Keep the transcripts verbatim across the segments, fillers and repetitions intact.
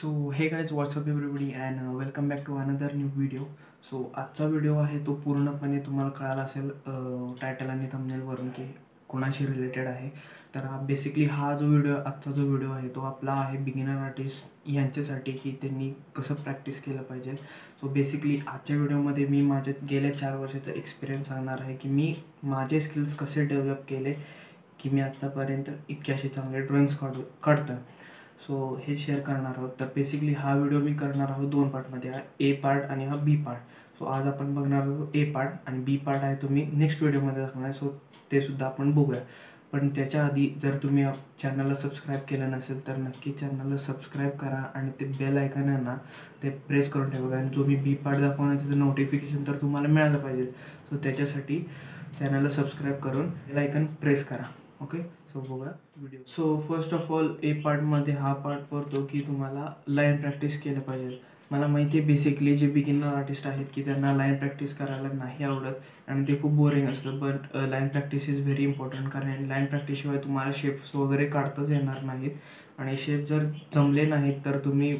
So hey guys what's up everybody and welcome back to another new video. So आजचा video आहे तो पूर्णपणे तुम्हाला कळाला असेल टायटल आणि थंबनेलवरून की कोणाशी रिलेटेड आहे. तर बेसिकली हा जो व्हिडिओ आजचा जो व्हिडिओ आहे तो आपला आहे बिगिनर आर्टिस्ट यांच्यासाठी की त्यांनी कसं प्रॅक्टिस केलं पाहिजे. सो बेसिकली आजच्या व्हिडिओमध्ये मी माझ्या गेल्या चार वर्षाचा एक्सपिरियन्स सांगणार आहे की मी माझे स्किल्स कसे डेव्हलप केले की मी आत्तापर्यंत इतके असे चांगले ड्रॉइंग्स काढू काढतो. सो हे शेअर करणार आहोत. तर बेसिकली हा व्हिडिओ मी करणार आहोत दोन पार्टमध्ये, हा ए पार्ट आणि हा बी पार्ट. सो आज आपण बघणार आहोत ए पार्ट आणि बी पार्ट आहे तो मी नेक्स्ट व्हिडिओमध्ये दाखवणार आहे. सो ते सुद्धा आपण बघूया. पण त्याच्या आधी जर तुम्ही चॅनलला सबस्क्राईब केलं नसेल तर नक्की चॅनलला सबस्क्राईब करा आणि ते बेल आयकॉन आहे ना ते प्रेस करून ठेवा, कारण जो मी बी पार्ट दाखवणार त्याचं नोटिफिकेशन तर तुम्हाला मिळालं पाहिजे. सो त्याच्यासाठी चॅनलला सबस्क्राईब करून बेल आयकॉन प्रेस करा. ओके सो बघा video. So first of all A पार्टमध्ये हा पार्ट पडतो की तुम्हाला लाईन प्रॅक्टिस केलं पाहिजे. मला माहिती आहे बेसिकली जे बिगिनर आर्टिस्ट आहेत की त्यांना लाईन प्रॅक्टिस करायला नाही आवडत आणि ते खूप बोरिंग असतं, but line practice is very important, कारण लाईन प्रॅक्टिसशिवाय तुम्हाला शेप्स वगैरे काढताच येणार नाहीत. आणि शेप जर जमले नाहीत तर तुम्ही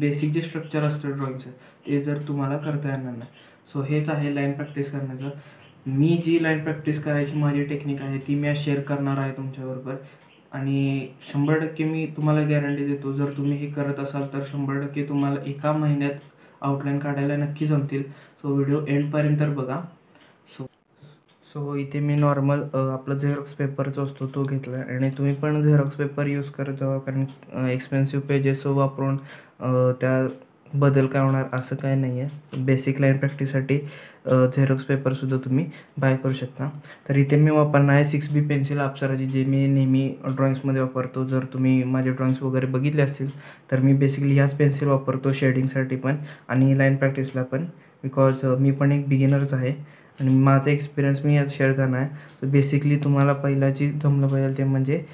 बेसिक जे स्ट्रक्चर असतं ड्रॉईंगचं ते जर तुम्हाला करता येणार नाही. सो हेच आहे लाईन प्रॅक्टिस करण्याचं. मी जी लाईन प्रॅक्टिस करायची माझी टेक्निक आहे ती मी आज शेअर करणार आहे तुमच्याबरोबर आणि शंभर टक्के मी तुम्हाला गॅरंटी देतो जर तुम्ही हे करत असाल तर शंभर टक्के तुम्हाला एका महिन्यात आउटलाईन काढायला नक्की जमतील. सो व्हिडिओ एंडपर्यंत बघा. सो सो इथे मी नॉर्मल आपला झेरॉक्स पेपर जो असतो तो घेतला आणि तुम्ही पण झेरॉक्स पेपर यूज करत जावा, कारण एक्सपेन्सिव्ह पेजेस वापरून त्या बदल काय होणार असं काय नाही आहे. बेसिक लाईन प्रॅक्टिससाठी झेरॉक्स पेपरसुद्धा तुम्ही बाय करू शकता. तर इथे मी वापरणार आहे सिक्स बी पेन्सिल अप्सराची, जे मी नेहमी ड्रॉइंग्समध्ये वापरतो. जर तुम्ही माझे ड्रॉइंग्स वगैरे बघितले असतील तर मी बेसिकली ह्याच पेन्सिल वापरतो शेडिंगसाठी पण आणि लाईन प्रॅक्टिसला पण, बिकॉज मी पण एक बिगिनरच आहे आणि माझा एक्सपिरियन्स मी यात शेअर करणार आहे. तर बेसिकली तुम्हाला पहिला जी जमलं पाहिजे ते म्हणजे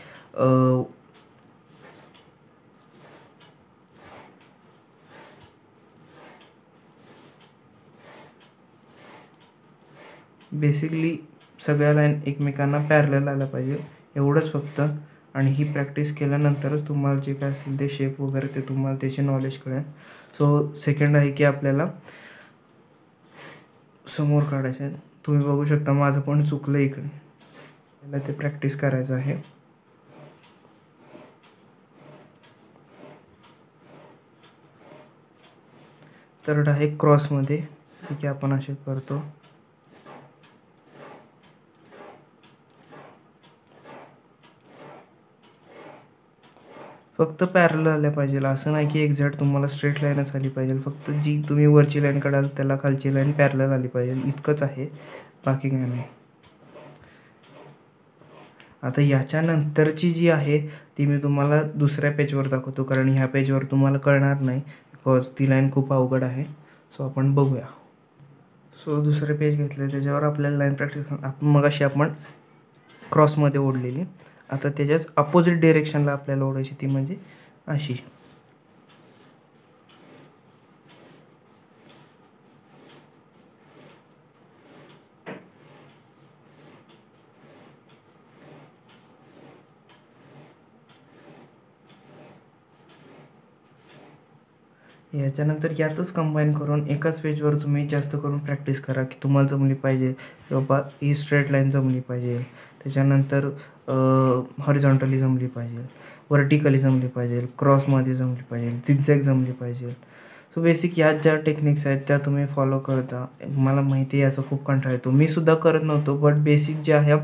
बेसिकली सगळ्या लाईन एकमेकांना पॅरलल आल्या पाहिजे एवढंच फक्त. आणि ही प्रॅक्टिस केल्यानंतरच तुम्हाला जे काय असेल ते शेप वगैरे ते तुम्हाला त्याचे नॉलेज कळेल. सो सेकंड आहे की आपल्याला समोर काढायचं आहे. तुम्ही बघू शकता माझं पण चुकलं इकडे, आपल्याला ते प्रॅक्टिस करायचं आहे. थर्ड आहे क्रॉसमध्ये, ठीक आहे आपण असे करतो. फक्त पॅरल आल्या पाहिजे, असं नाही की एक्झॅक्ट तुम्हाला स्ट्रेट लाईनच आली पाहिजे, फक्त जी तुम्ही वरची लाईन काढाल त्याला खालची लाईन पॅरल आली पाहिजे, इतकंच आहे बाकी काय नाही. आता याच्यानंतरची जी आहे ती मी तुम्हाला दुसऱ्या पेजवर दाखवतो, कारण ह्या पेजवर तुम्हाला कळणार नाही बिकॉज ती लाईन खूप अवघड आहे. सो आपण बघूया. सो दुसरे पेज घेतले त्याच्यावर आपल्याला लाईन प्रॅक्टिस आपण मग अशी आपण क्रॉसमध्ये ओढलेली, आता त्याच्याच अपोजिट डिरेक्शनला आपल्याला ओढायची ती म्हणजे अशी. याच्यानंतर यातच कंबाईन करून एकाच पेजवर तुम्ही जास्त करून प्रॅक्टिस करा की तुम्हाला जमली पाहिजे, बाबा ही स्ट्रेट लाईन जमली पाहिजे, त्याच्यानंतर हॉरिझॉन्टली जमली पाहिजे, वर्टिकली जमली पाहिजे, क्रॉसमध्ये जमली पाहिजे, झिगझॅग जमली पाहिजे. सो बेसिक या ज्या टेक्निक्स आहेत त्या तुम्ही फॉलो करता. मला माहिती आहे याचा खूप कंटाळा येतो, मी सुद्धा करत नव्हतो, बट बेसिक जे आहे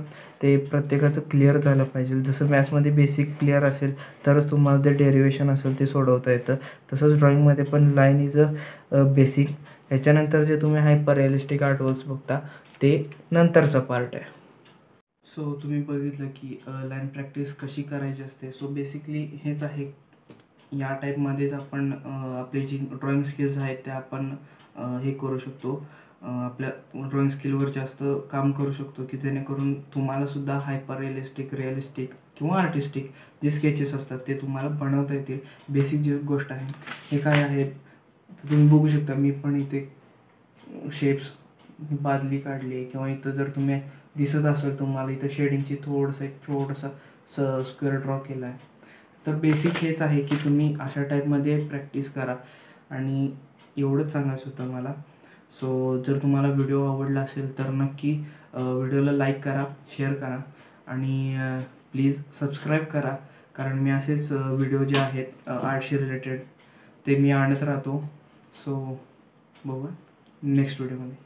ते प्रत्येकाचं क्लिअर झालं पाहिजे. जसं मॅथ्समध्ये बेसिक क्लिअर असेल तरच तुम्हाला जे डेरिवेशन असेल ते सोडवता येतं, तसंच ड्रॉईंगमध्ये पण लाईन इज अ बेसिक. याच्यानंतर जे तुम्ही हायपर रिअलिस्टिक आर्टवर्क्स बघता ते नंतरचा पार्ट आहे. सो so, तुम्ही बघितलं की लाईन प्रॅक्टिस कशी करायची असते. सो so, बेसिकली हेच आहे, या टाईपमध्येच आपण आपली जी ड्रॉइंग स्किल्स आहेत त्या आपण हे करू शकतो, आपल्या ड्रॉइंग स्किलवर जास्त काम करू शकतो की जेणेकरून तुम्हालासुद्धा हायपर रिअलिस्टिक रिअलिस्टिक किंवा आर्टिस्टिक जे स्केचेस असतात ते तुम्हाला बनवता येतील. बेसिक जी गोष्ट आहे हे काय आहेत तुम्ही बघू शकता, मी पण इथे शेप्स बादली काढली किंवा इथं जर तुम्ही दिसत असेल तुम्हाला इथं शेडिंगची थोडंसं एक छोटंसं स्क्वेअर ड्रॉ केला आहे. तर बेसिक हेच आहे की तुम्ही अशा टाईपमध्ये प्रॅक्टिस करा आणि एवढंच सांगायचं होतं मला. सो जर तुम्हाला व्हिडिओ आवडला असेल तर नक्की व्हिडिओला लाईक करा, शेअर करा आणि प्लीज सबस्क्राईब करा, कारण मी असेच व्हिडिओ जे आहेत आर्टशी रिलेटेड ते मी आणत राहतो. सो बघा नेक्स्ट व्हिडिओमध्ये.